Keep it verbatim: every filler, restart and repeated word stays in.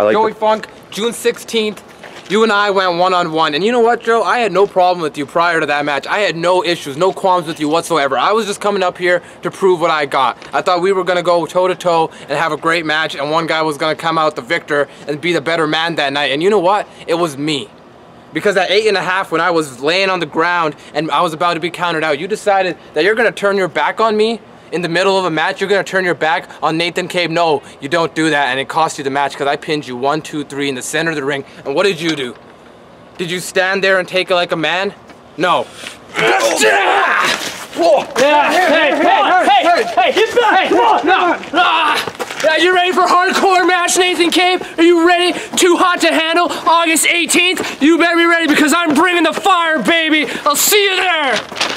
I like Joey Funk, June sixteenth. You and I went one-on-one, and you know what, Joe? I had no problem with you prior to that match. I had no issues, no qualms with you whatsoever. I was just coming up here to prove what I got. I thought we were going to go toe-to-toe and have a great match, and one guy was going to come out the victor and be the better man that night. And you know what? It was me. Because at eight and a half, when I was laying on the ground and I was about to be counted out, you decided that you're going to turn your back on me in the middle of a match. You're going to turn your back on Nathan Kabe. No, you don't do that, and it cost you the match because I pinned you one, two, three in the center of the ring. And what did you do? Did you stand there and take it like a man? No. Hey, hey, hey, hey, get back! Hey, no, no. Ah. Are you ready for a hardcore match, Nathan Kabe? Are you ready? Too hot to handle, August eighteenth. You better be ready because I'm bringing the fire, baby. I'll see you there.